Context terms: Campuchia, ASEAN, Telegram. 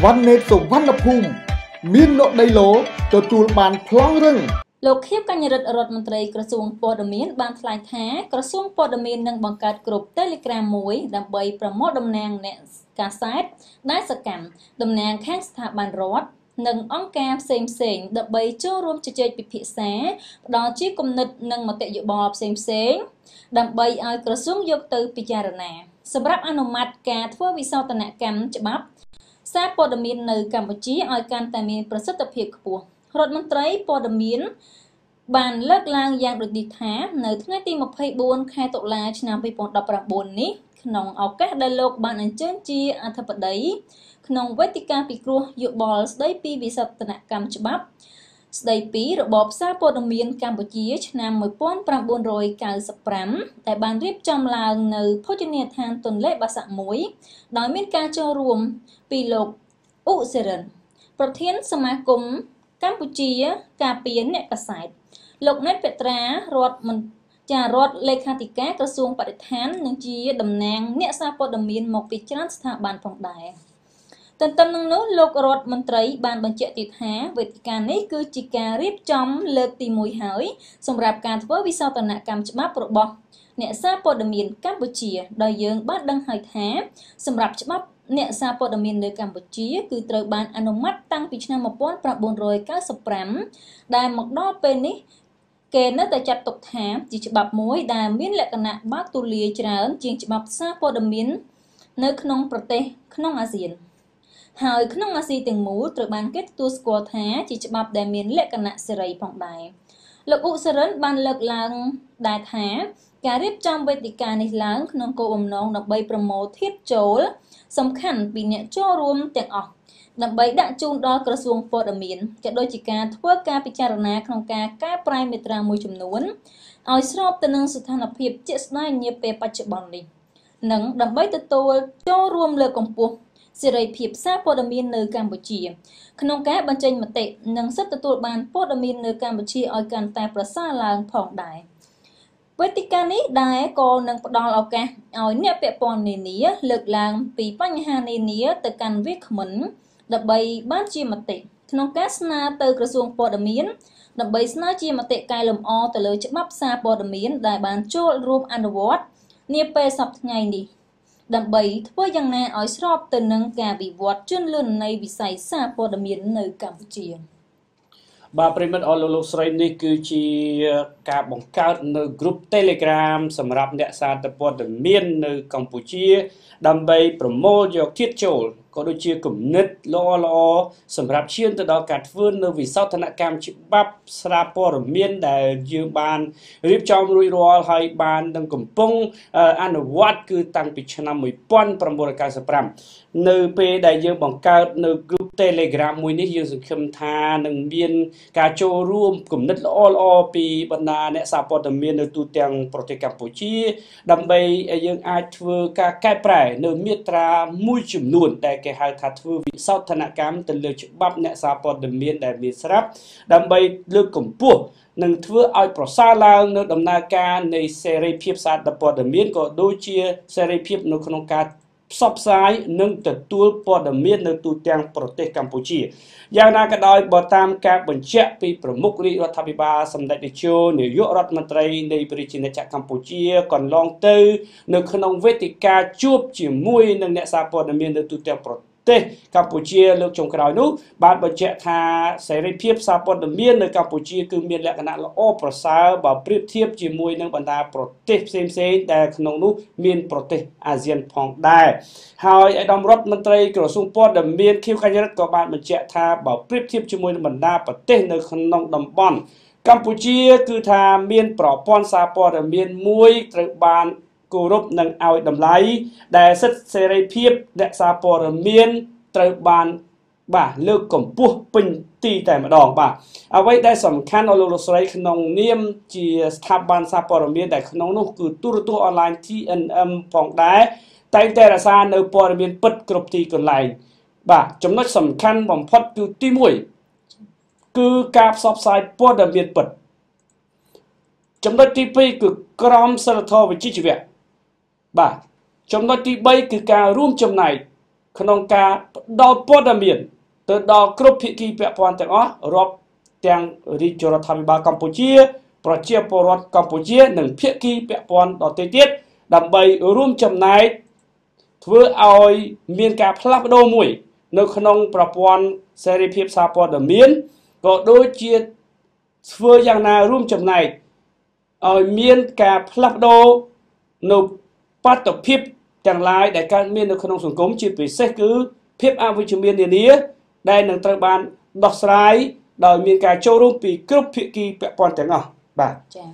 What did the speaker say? One name so one of whom mean not day low to tool man plong ring. Look here can you read a rod montre crossum for the mean band flight hair, crossum for the mean and bunkat group telegram movie that by promote the nang cassite, nice a cam, the nang can't start man rod. Nâng ông cam same đập bầy chua rôm chơi chơi bị pịt xé đó chiếc cùng nực nâng một tệ dự bò same same đập bầy ai cửa xuống dục từ bị già rồi nè sắp ráp ăn ôm mặt cả thua vì sao tận nạn cam chậm bắp sát bờ đầm miền nơi Campuchia ai can tại miền bờ sắt tập hiệp của rốt mân trái bờ đầm miền bàn lắc lang giang được đi thả nơi thứ hai tim một hay buồn khai tụ là chỉ nằm bị bọt đập ra buồn ní nòng áo các đại lục bạn ăn chơi chi ăn thập bật đấy Nong Vetica Picro, you balls, they pee visatana camchbab. They pee, Bob Sapo domin Cambojiach, nam with pon prambon roy calsapram. They ban rip chum lang no potinet hand ton let basak moi. Diamond catch your room, pillow, o seran. Protein samacum, Cambogia, capian net aside. Lock net petra, rodman. Chà rốt lê khá thị các cơ xuống bạc tháng nâng chia đầm nàng nhẹ xa bọt đầm miên một vị trát thạc bàn phòng đại. Tần tâm nâng nốt lột rốt mân trái bàn bằng chạy tiệt há về thị ca nấy cư chỉ ca riếp chóng lợt tì mùi hỏi xong rạp ca thơ vì sao tần nạ cam chạm bạc rộ bọc nhẹ xa bọt đầm miên Campuchia đòi dưỡng bát đăng hỏi thá xong rạp chạm bạc nhẹ xa bọt đầm miên nơi Campuchia cư trời bàn ăn nông mắt tăng vị trang một bón bạc bồn rồi các sập rắm đài mọc đo bên ý Kể nó đã chặt tục thám, chỉ bạp mối đà miễn lạc nạ bác tù lìa trả ấn chỉ bạp xa bó đầm miễn nơi khnông bạc tế, khnông A-Zien. Hào khnông A-Zien từng mũ trở bàn kết tu squa thá chỉ bạp đà miễn lạc nạ xe rầy phòng đài. Lực ụ xe rớn bàn lực làng đà thá, cả riếp trong vệ tì ca này làng khnông cô nông đọc bây pro mô thiết chố sống khẳng vì nhẹ cho ruông tiện ọc. Đầm bấy đạn chung đo cửa xuống phô đầm miễn chạy đôi chỉ ca thuốc ca bị chả rana khăn ca ca prai mê tra mùi chùm nốn ôi srop tên nâng sự thân hợp hiệp chạy sna nhịp bè bạch chạy bọn đi nâng đầm bấy tự tô cho ruông lờ công buộc xe rầy hiệp xa phô đầm miễn nơi Campuchia khăn ca bàn chênh mặt tệ nâng sắp tự tô bàn phô đầm miễn nơi Campuchia ôi càng tài bà xa làng phòng đại với tích ca này đài có nâng đo lọc ca ôi nẹ bè bọn nền nía lực làng vì bánh hà nền nía tự càng viết khẩn Đập bay bát chia mặt tệ, khăn cá sna từ cửa xuống bờ đầm miến. Đập bay sna chia mặt tệ cài lầm o từ lời chữ bắp xa bờ đầm miến đại bàn chốt room underwater. Niêm pe sập ngày đi. Đập bay thưa rằng nè ói sọp từ nâng cả bị vọt chuyên lươn này bị say xa bờ đầm miến nơi Campuchia. Bà Primat Ololok Srey này cứ chỉ cả bóng cao nơi group Telegram sầm rạp nhẹ xa từ bờ đầm miến nơi Campuchia. Đập bay promote dọc thiết chốt. Có đôi chia cùng nít lo lo sầm rạp chiên từ đó cả vươn nơi vì sao thân cam chịu bắp sạp ở miền để dương bàn rip trong rủi ro hay bàn đang cùng pung ăn quạt cứ tăng bị chăn năm mười pon pram bồi cả sập ram nơi pe đại dương bằng cao nơi group telegram mùi nít dương sự khâm tha nâng miền cà chô room cùng nít lo lo pi bận na nẹt sạp ở miền nơi tu tiếng protein Campuchia đầm bay dương ai vừa cả cái phải nơi miệt ra mùi chìm luôn đại Hãy subscribe cho kênh Telegram để không bỏ lỡ Campuchia lược trong cái đó bạn bật chạy thà sẽ lên tiếp xa bọn đồng miên nơi Campuchia cứ miên lại cái nạn là ô bật xa và biết tiếp chỉ mùi nâng bọn ta bật tiếp xem để nông nụ miên bật tiếp ASEAN phòng đài Hào ai đồng rốt mân tây cửa xuống bọn đồng miên khiêu khá nhất của bạn bật chạy thà bảo biết tiếp chỉ mùi nâng bọn ta bật tiếp nơi nông đồng bọn Campuchia cứ thà miên bỏ bọn xa bọn đồng miên mùi trời bàn Cô rút nâng áo đầm lấy để sức xe rây phiếp để xa bò rửa miên trời bàn bà lưu cổng buộc bình tì tại mặt đỏ bà à vậy đây sẵn khăn ở lô xoay khăn nông niêm chỉ tháp bàn xa bò rửa miên để khăn nông nông cứ tu tu online thi ân âm phòng đáy tại đây là xa nâu bò rửa miên bất cực thì còn lại bà chúng nó sẵn khăn vòng phát cứ tí mũi cứ cạp sọp sai bò rửa miên bật chúng nó tí bây cứ crom sơ thô với chi chữ Bà, trong đó tí bây cứ cả room trong này Knonka dog podamian, the dog crop picky peponta or rock tang richer Tamiba Campuchia, Prochia Porot Campuchia, and picky pepon or ticket, that by room chum night ធ្វើឲ្យមានការផ្លាស់ប្ដូរមួយនៅក្នុងប្រព័ន្ធសេរីភាពសារព័ត៌មានក៏ដូចជាធ្វើយ៉ាងណារួមចំណែកឲ្យមានការផ្លាស់ប្ដូរនៅបាតុភិបទាំងឡាយដែលកើតមាននៅក្នុងសង្គមជាពិសេសគឺភាពអវិជ្ជមាននានាដែលនឹងត្រូវបានដោះស្រាយដោយមានការចូលរួមពីគ្រប់ភាគីពាក់ព័ន្ធទាំងអស់បាទចា៎